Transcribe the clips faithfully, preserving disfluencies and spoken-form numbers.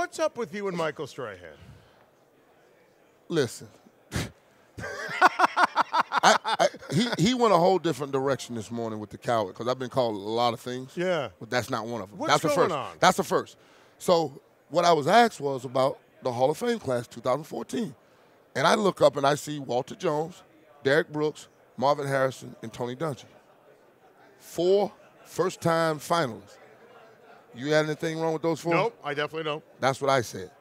What's up with you and Michael Strahan? Listen. I, I, he, he went a whole different direction this morning with the coward, because I've been called a lot of things. Yeah. But that's not one of them. What's that's going the first. on? That's the first. So what I was asked was about the Hall of Fame class two thousand fourteen. And I look up and I see Walter Jones, Derek Brooks, Marvin Harrison, and Tony Dungy. Four first-time finalists. You had anything wrong with those four? No, I definitely don't. That's what I said.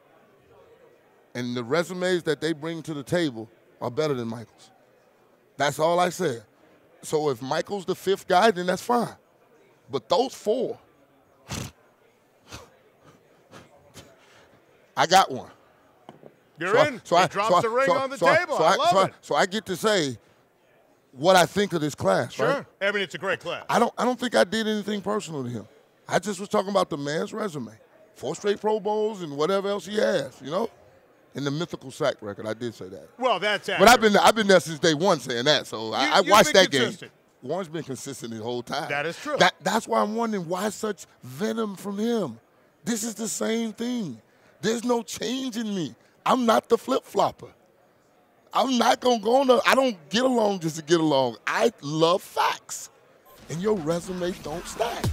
And the resumes that they bring to the table are better than Michael's. That's all I said. So if Michael's the fifth guy, then that's fine. But those four, I got one. You're so in. I, so he I, drops so the I, ring so on the so table. I, so I, I love so it. I, so I get to say what I think of this class. Sure. Right? I mean, it's a great class. I don't, I don't think I did anything personal to him. I just was talking about the man's resume. Four straight Pro Bowls and whatever else he has, you know? In the mythical sack record, I did say that. Well, that's accurate. But I've been, I've been there since day one saying that, so you, I, I watched that consistent. game. Warren's been consistent the whole time. That is true. That, that's why I'm wondering why such venom from him. This is the same thing. There's no change in me. I'm not the flip-flopper. I'm not going to go on the, I don't get along just to get along. I love facts. And your resume don't stack.